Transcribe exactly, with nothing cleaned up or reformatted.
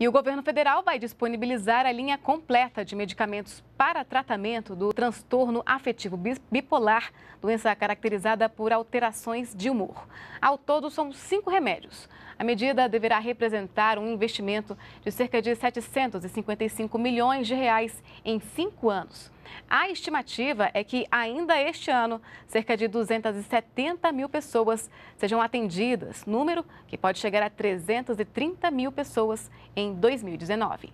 E o governo federal vai disponibilizar a linha completa de medicamentos para tratamento do transtorno afetivo bipolar, doença caracterizada por alterações de humor. Ao todo, são cinco remédios. A medida deverá representar um investimento de cerca de setecentos e cinquenta e cinco milhões de reais em cinco anos. A estimativa é que ainda este ano, cerca de duzentas e setenta mil pessoas sejam atendidas, número que pode chegar a trezentas e trinta mil pessoas em dois mil e dezenove.